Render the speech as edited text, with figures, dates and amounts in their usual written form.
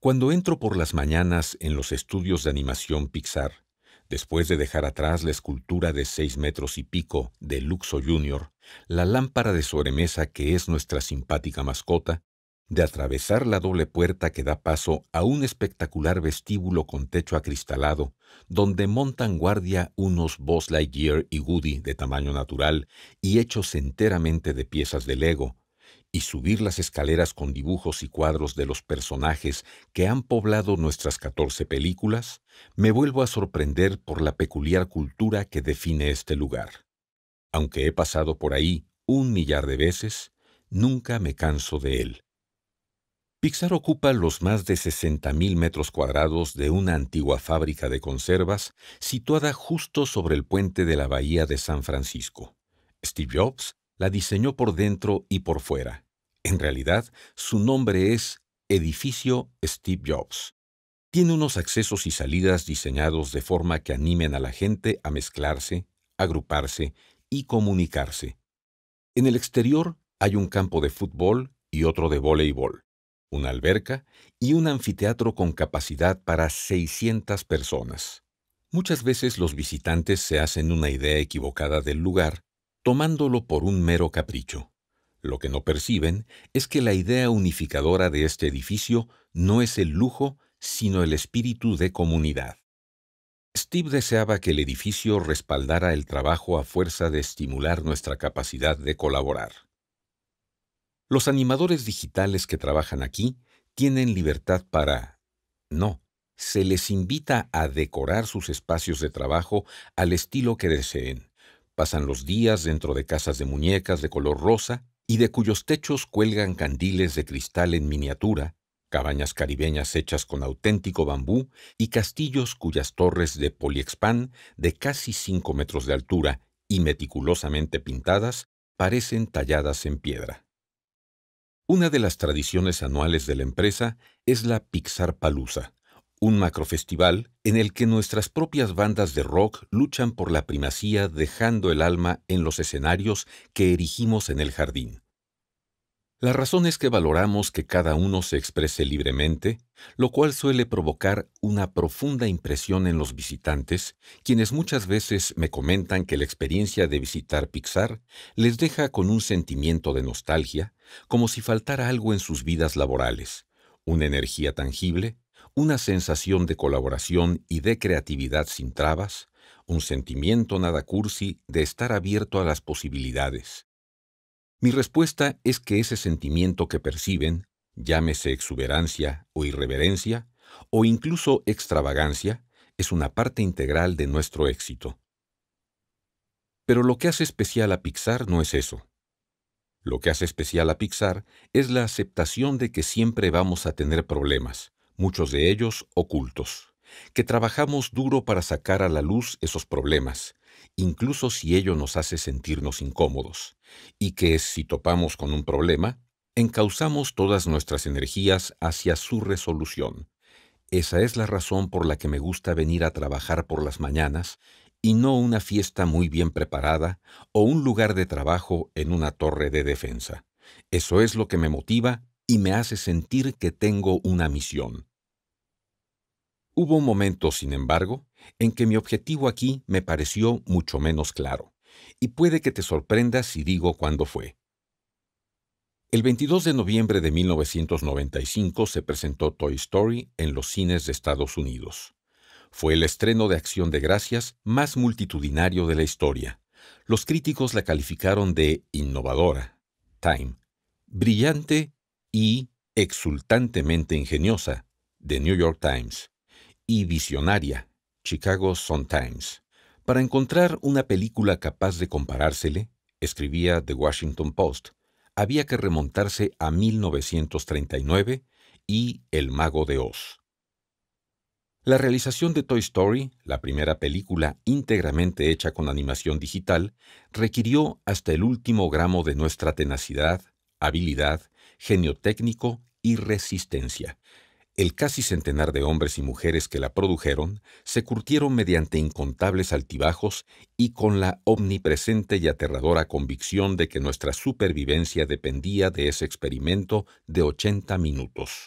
Cuando entro por las mañanas en los estudios de animación Pixar, después de dejar atrás la escultura de 6 metros y pico de Luxo Jr., la lámpara de sobremesa que es nuestra simpática mascota, de atravesar la doble puerta que da paso a un espectacular vestíbulo con techo acristalado, donde montan guardia unos Buzz Lightyear y Woody de tamaño natural y hechos enteramente de piezas de Lego, y subir las escaleras con dibujos y cuadros de los personajes que han poblado nuestras 14 películas, me vuelvo a sorprender por la peculiar cultura que define este lugar. Aunque he pasado por ahí 1,000,000 de veces, nunca me canso de él. Pixar ocupa los más de 60,000 metros cuadrados de una antigua fábrica de conservas situada justo sobre el puente de la Bahía de San Francisco. Steve Jobs la diseñó por dentro y por fuera. En realidad, su nombre es Edificio Steve Jobs. Tiene unos accesos y salidas diseñados de forma que animen a la gente a mezclarse, agruparse y comunicarse. En el exterior hay un campo de fútbol y otro de voleibol, una alberca y un anfiteatro con capacidad para 600 personas. Muchas veces los visitantes se hacen una idea equivocada del lugar, tomándolo por un mero capricho. Lo que no perciben es que la idea unificadora de este edificio no es el lujo, sino el espíritu de comunidad. Steve deseaba que el edificio respaldara el trabajo a fuerza de estimular nuestra capacidad de colaborar. Los animadores digitales que trabajan aquí tienen libertad para... No, se les invita a decorar sus espacios de trabajo al estilo que deseen. Pasan los días dentro de casas de muñecas de color rosa y de cuyos techos cuelgan candiles de cristal en miniatura, cabañas caribeñas hechas con auténtico bambú y castillos cuyas torres de poliexpan de casi 5 metros de altura y meticulosamente pintadas parecen talladas en piedra. Una de las tradiciones anuales de la empresa es la Pixarpalooza, un macrofestival en el que nuestras propias bandas de rock luchan por la primacía dejando el alma en los escenarios que erigimos en el jardín. La razón es que valoramos que cada uno se exprese libremente, lo cual suele provocar una profunda impresión en los visitantes, quienes muchas veces me comentan que la experiencia de visitar Pixar les deja con un sentimiento de nostalgia, como si faltara algo en sus vidas laborales, una energía tangible, una sensación de colaboración y de creatividad sin trabas, un sentimiento nada cursi de estar abierto a las posibilidades. Mi respuesta es que ese sentimiento que perciben, llámese exuberancia o irreverencia, o incluso extravagancia, es una parte integral de nuestro éxito. Pero lo que hace especial a Pixar no es eso. Lo que hace especial a Pixar es la aceptación de que siempre vamos a tener problemas, muchos de ellos ocultos, que trabajamos duro para sacar a la luz esos problemas, incluso si ello nos hace sentirnos incómodos, y que si topamos con un problema, encauzamos todas nuestras energías hacia su resolución. Esa es la razón por la que me gusta venir a trabajar por las mañanas y no una fiesta muy bien preparada o un lugar de trabajo en una torre de defensa. Eso es lo que me motiva y me hace sentir que tengo una misión. Hubo un momento, sin embargo, en que mi objetivo aquí me pareció mucho menos claro, y puede que te sorprendas si digo cuándo fue. El 22 de noviembre de 1995 se presentó Toy Story en los cines de Estados Unidos. Fue el estreno de Acción de Gracias más multitudinario de la historia. Los críticos la calificaron de innovadora, Time, brillante y exultantemente ingeniosa, The New York Times, y visionaria, Chicago Sun-Times. Para encontrar una película capaz de comparársele, escribía The Washington Post, había que remontarse a 1939 y El mago de Oz. La realización de Toy Story, la primera película íntegramente hecha con animación digital, requirió hasta el último gramo de nuestra tenacidad, habilidad, genio técnico y resistencia. El casi centenar de hombres y mujeres que la produjeron se curtieron mediante incontables altibajos y con la omnipresente y aterradora convicción de que nuestra supervivencia dependía de ese experimento de 80 minutos.